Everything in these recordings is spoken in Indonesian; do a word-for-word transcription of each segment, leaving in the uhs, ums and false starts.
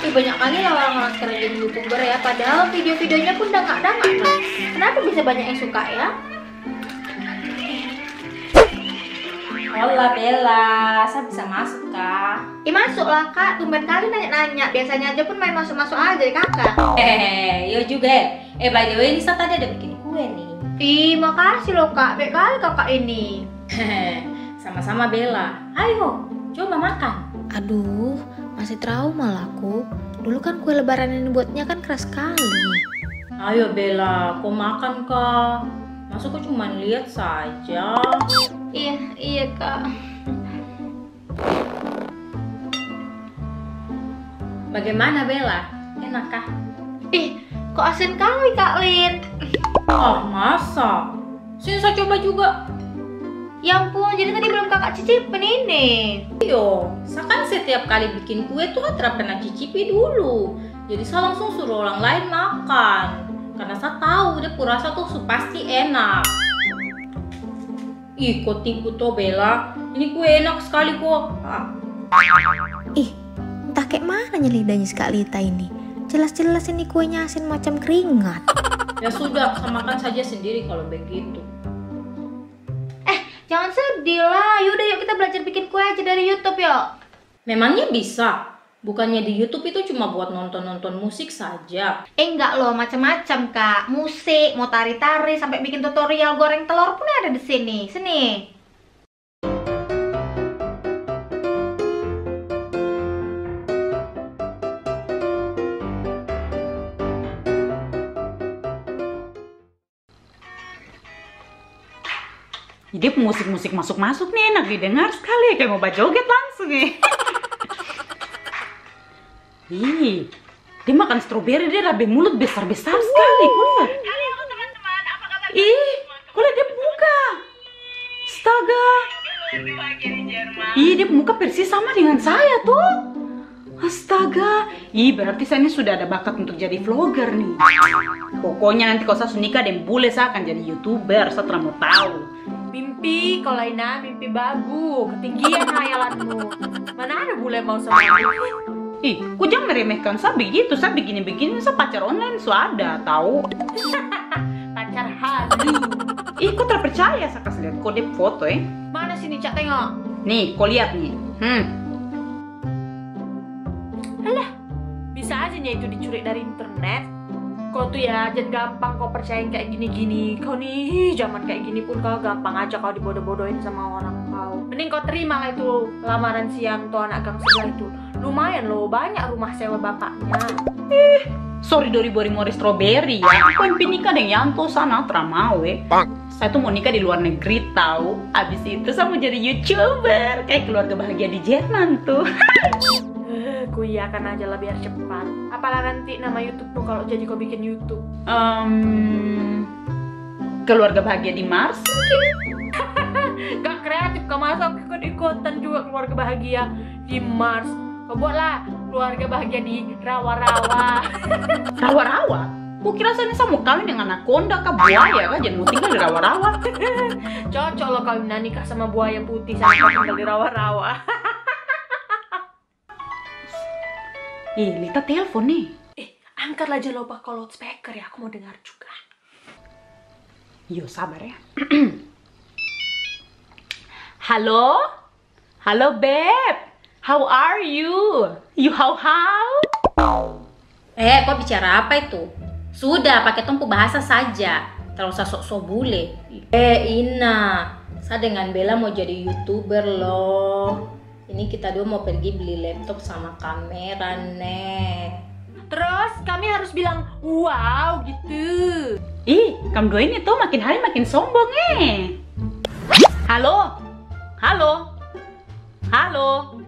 Tapi banyak kali orang-orang sekarang jadi YouTuber ya, padahal video-videonya pun udah gak dangak. Kenapa bisa banyak yang suka ya? Hola Bella, saya bisa masuk kah? Ih masuk lah kak, tumben kali nanya-nanya. Biasanya aja pun main masuk-masuk aja dari kakak. Hehehe, yo juga ya. Eh by the way, Nisa tadi ada bikin kue nih. Ih makasih loh kak, baik kali kakak ini. Hehehe, sama-sama Bella. Ayo, coba makan. Aduh, masih trauma lah aku. Dulu kan kue lebaran yang dibuatnya kan keras sekali. Ayo Bella, kau makan kak. Masa kau cuma lihat saja? Iya, iya kak. Bagaimana Bella? Enak kah? Ih, kok asin kali kak Lin? Ah masa? Sini saya coba juga. Ya ampun, jadi tadi belum kakak cicipin ini. Iyo, saya kan setiap kali bikin kue tuh kan pernah cicipi dulu. Jadi saya langsung suruh orang lain makan. Karena saya tahu dia kurasa tuh pasti enak. Ih, kok tipu toh Bella, ini kue enak sekali kok. Ah. Ih, entah kayak mana lidahnya Kak Lita ini. Jelas-jelas ini kuenya asin macam keringat. Ya sudah, makan saja sendiri kalau begitu. Eh, jangan sedih lah. Yaudah yuk kita belajar bikin kue aja dari YouTube yuk. Memangnya bisa? Bukannya di YouTube itu cuma buat nonton-nonton musik saja? Eh enggak loh, macam-macam kak. Musik, mau tari-tari, sampai bikin tutorial goreng telur pun ada di sini. Sini. Jadi musik-musik masuk-masuk nih enak didengar sekali, kayak mau bajoget langsung ya. Ih, dia makan stroberi, dia rabe mulut besar-besar wow. sekali, kau lihat. Halo teman-teman, apa kabar? Ih, kau lihat dia buka. Astaga. Ih, dia muka persis sama dengan saya tuh. Astaga. Ih, berarti saya ini sudah ada bakat untuk jadi vlogger nih. Pokoknya nanti kalau saya nikah dan bule, saya akan jadi YouTuber, saya terang mau tahu. Mimpi, kalau Ina, mimpi babu. Ketinggian hayalanmu. Mana ada bule mau sama aku. Ih, kok jangan meremehkan saya begitu, saya begini-begini, saya pacar online, saya ada, tahu? Pacar halu. Ih, kok terpercaya, saya kasih lihat kode foto eh. Mana sini, Cak, tengok. Nih, kau lihat nih. Hmm. Alah, bisa aja nih itu dicuri dari internet. Kau tuh ya, jangan gampang kau percayain kayak gini-gini. Kau nih, zaman kayak gini pun kau gampang aja kau dibodoh-bodohin sama orang kau. Mending kau terima lah itu lamaran si Yanto anak gang sebelah itu. Lumayan loh, banyak rumah sewa bapaknya. Eh, sorry dari bori-mori stroberi ya. Aku yang nikah dengan Yanto sana, teramau eh. Saya tuh mau nikah di luar negeri tahu. Abis itu saya mau jadi YouTuber. Kayak keluarga bahagia di Jerman tuh. Kuyakan aja lah biar cepat. Apalah nanti nama YouTube tuh kalau jadi kau bikin YouTube. Um, keluarga bahagia di Mars mungkin. Gak kreatif, kau masuk ikut-ikutan juga keluarga bahagia di Mars. Kau buatlah keluarga bahagia di rawa-rawa. Rawa-rawa? Kok kira saya mau kawin dengan anaconda kah buaya kah? Jangan mau tinggal di rawa-rawa. Cocok loh kawin nikah sama buaya putih sama tinggal di rawa-rawa. Ih, Lita telepon nih. Eh, angkatlah aja loba kalau loudspeaker ya, aku mau dengar juga. Yo, sabar ya. Halo? Halo, Beb. How are you? You how how? Eh, kok bicara apa itu? Sudah, pakai tumpu bahasa saja. Kalau sosok-sok bule. Eh, Ina, saya dengan Bella mau jadi YouTuber loh. Ini kita dua mau pergi beli laptop sama kamera, nih. Terus kami harus bilang, wow gitu. Ih, kamu dua ini tuh makin hari makin sombong, eh. Halo? Halo? Halo?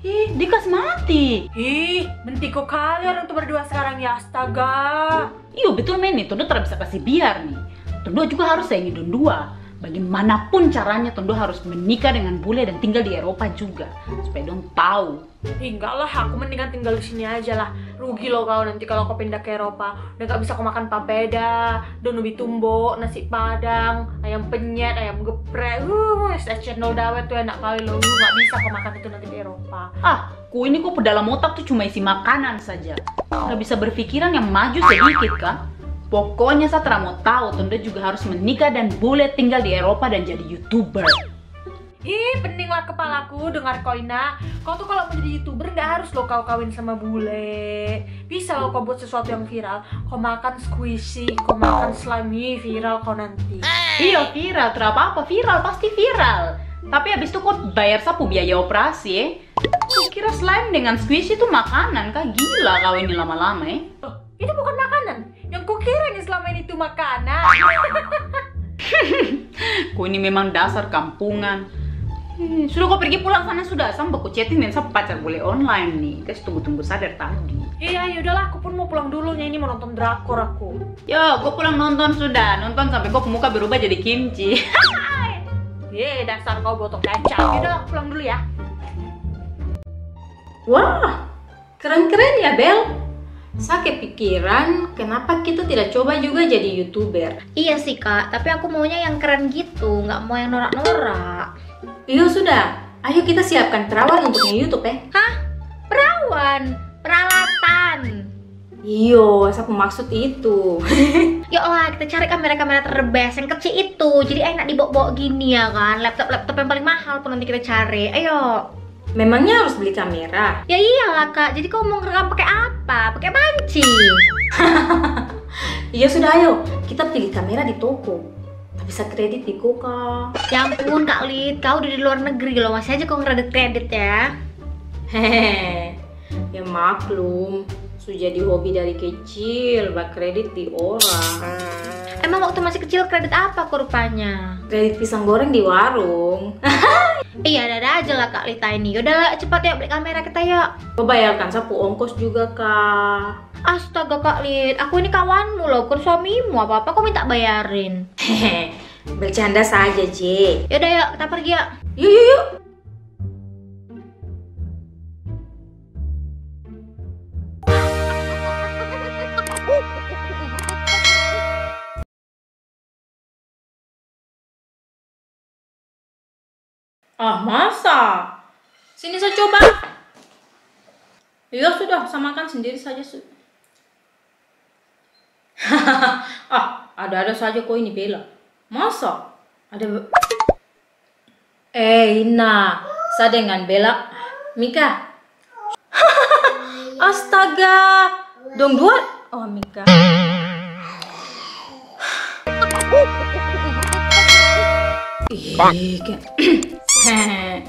Ih, dikas mati. Ih, mentiko kali orang tuh berdua sekarang ya, astaga. Iya betul Meinny, Tondo tidak bisa kasih biar nih. Tondo juga harus sayangi Dondua. Bagaimanapun caranya Tondo harus menikah dengan bule dan tinggal di Eropa juga, supaya dong tahu. Enggak lah, aku mendingan tinggal di sini aja lah. Rugi loh kau nanti kalau kau pindah ke Eropa. Udah gak bisa kau makan papeda, donubi tumbo, nasi padang, ayam penyet, ayam geprek. Uh, es cendol dawet tuh enak kali loh. Uh, gak bisa kau makan itu nanti di Eropa. Ah, ku ini kok dalam otak tuh cuma isi makanan saja. Gak bisa berpikiran yang maju sedikit kah? Pokoknya Satra mau tahu Tondo juga harus menikah dan boleh tinggal di Eropa dan jadi YouTuber. Ih, peninglah kepalaku dengar kau, Ina. Kau tuh kalau mau jadi YouTuber nggak harus lo kau kawin sama bule. Bisa lo kau buat sesuatu yang viral. Kau makan squishy, kau makan slimy, viral kau nanti. Hey. Iya viral, terapa apa viral pasti viral. Tapi abis itu kau bayar sapu biaya operasi eh. Kau kira slime dengan squishy itu makanan kah? Gila kau ini lama-lama eh. Itu bukan makanan. Yang kukira ini selama ini tuh makanan. Ku ini memang dasar kampungan. Hmm, sudah kau pergi pulang sana sudah. Sampai ku chatting dan sampai pacar boleh online nih. Guys, tunggu-tunggu sadar tadi. Iya, yaudahlah. Aku pun mau pulang dulu. Ini mau nonton drakor aku. Yo, gue pulang nonton sudah. Nonton sampai gue muka berubah jadi kimchi. Yeay, dasar kau botok kacang. Yaudah, aku pulang dulu ya. Wah, keren-keren ya, Bel. Saya kepikiran, kenapa kita tidak coba juga jadi YouTuber? Iya sih kak, tapi aku maunya yang keren gitu, nggak mau yang norak-norak. Iya sudah, ayo kita siapkan perawan untuk nge-YouTube ya. Hah? Perawan? Peralatan? Iyo, saya maksud itu. Yoklah, kita cari kamera-kamera terbest yang kecil itu, jadi enak dibok-bok gini ya kan. Laptop-laptop yang paling mahal pun nanti kita cari, ayo. Memangnya harus beli kamera? Ya iyalah kak, jadi kau mau ngerekam pakai apa? Pakai panci. Iya sudah ayo, kita pilih kamera di toko. Gak bisa kredit di Koka. Ya ampun Kak Lid, kau udah di luar negeri loh, masih aja kau ngeredit kredit ya. Hehehe, ya maklum, sudah jadi hobi dari kecil, bak kredit di orang. Emang waktu masih kecil kredit apa kok rupanya? Kredit pisang goreng di warung. Iya, dadah aja lah Kak Lita ini. Yaudah, cepat ya beli kamera kita ya. Coba ya, kan sapu ongkos juga kak. Astaga Kak Lid, aku ini kawanmu loh, bukan suamimu apa-apa, kok minta bayarin. Hehehe, bercanda saja J. Yaudah ya, kita pergi ya. Yuk yuk yuk. Ah masa? Sini saya coba. Ya sudah, saya makan sendiri saja. Ah, ada-ada saja kok ini Bella. Masa? Ada. Eh Ina, saya dengan Bella. Mika. Astaga, dong dua. Oh Mika. Ih, hehehe,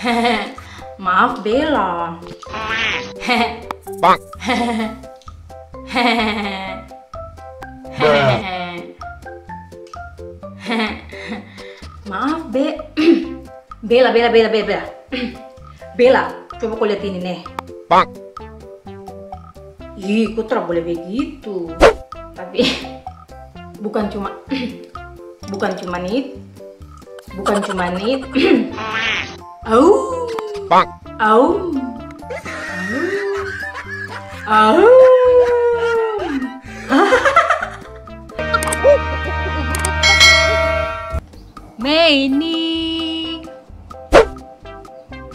hehehe, maaf Bella. Hehehe, hehehe, hehehe, maaf Be, Bella, Bella, Bella, Bella, Bella, coba kau lihat ini nih. Bang, ih, kau tak boleh begitu. Tapi bukan cuma, bukan cuma itu. Bukan cuma nih. Au. Bang. Au. Au. Au. Meinny.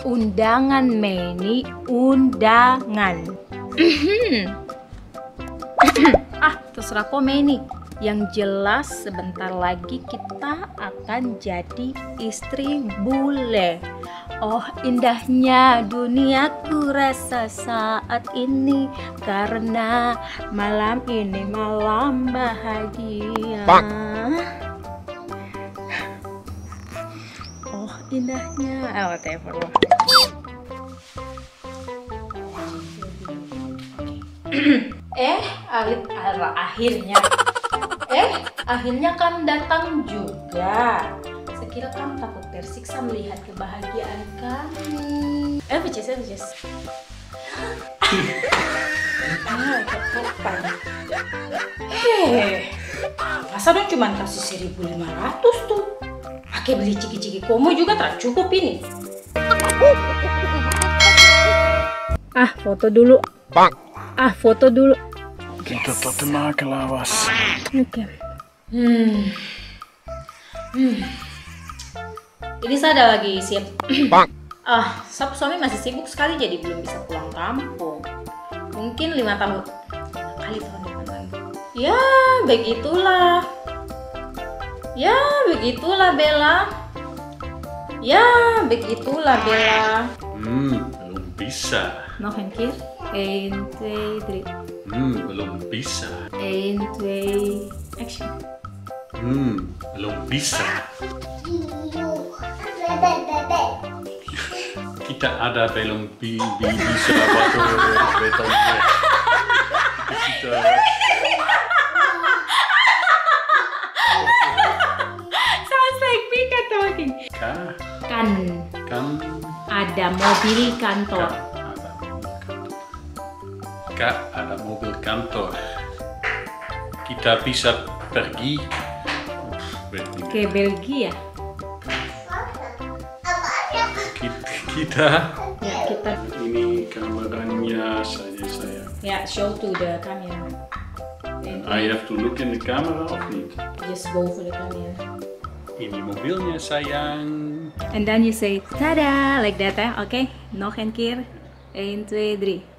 Undangan Meinny, undangan. Ah, terserah kok Meinny. Yang jelas sebentar lagi kita akan jadi istri bule. Oh indahnya duniaku rasa saat ini, karena malam ini malam bahagia. Oh indahnya, oh telepon. Eh alit ala akhirnya. Eh, akhirnya kamu datang juga. Sekira kamu takut tersiksa melihat kebahagiaan kami. Eh, becus, becus. Nah, ketupat. Eh, masa dong cuma kasih seribu lima ratus tuh. Pakai beli ciki-ciki komo juga tak cukup ini. Ah, foto dulu. Bang. Ah, foto dulu. Kita foto maken lawas. Oke. Okay. Hmm. Hmm. Ini saya ada lagi siap. Bang. Ah, sab suami masih sibuk sekali jadi belum bisa pulang kampung. Mungkin lima tahun kali tahun depan lagi. Ya, begitulah. Ya, begitulah Bella. Ya, begitulah Bella. Hmm, belum bisa. Nog een keer. één, twee, drie. Hmm, belum bisa. één, twee, action. Hmm, belum bisa. Kita ada belum bisa waktu betulnya. Kan. kan kan ada mobil kantor kan ada mobil kantor kita bisa pergi ke Belgia kita ya, kita ini kameranya saja saya ya show to the camera and I have to look in the camera of it yes go for the camera. Ini mobilnya sayang. And then you say tada like that, eh? Oké, okay. Nog een keer. één, twee, drie.